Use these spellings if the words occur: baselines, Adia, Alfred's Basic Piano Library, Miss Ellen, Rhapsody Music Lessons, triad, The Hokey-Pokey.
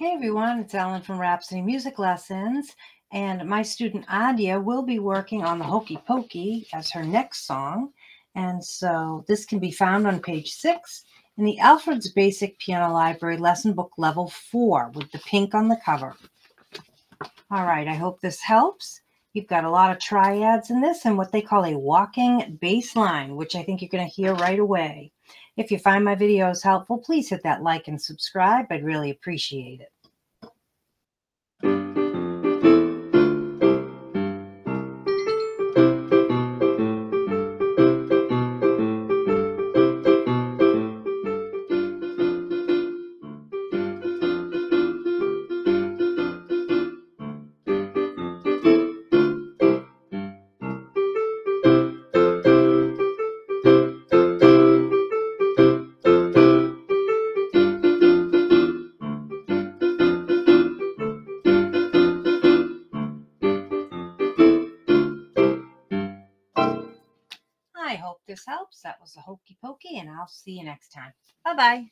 Hey everyone, it's Ellen from Rhapsody Music Lessons, and my student Adia will be working on The Hokey-Pokey as her next song. And so this can be found on page 6 in the Alfred's Basic Piano Library Lesson Book Level 4 with the pink on the cover. All right, I hope this helps. You've got a lot of triads in this and what they call a walking bass line, which I think you're going to hear right away. If you find my videos helpful, please hit that like and subscribe. I'd really appreciate it. I hope this helps. That was The Hokey-Pokey, and I'll see you next time. Bye-bye.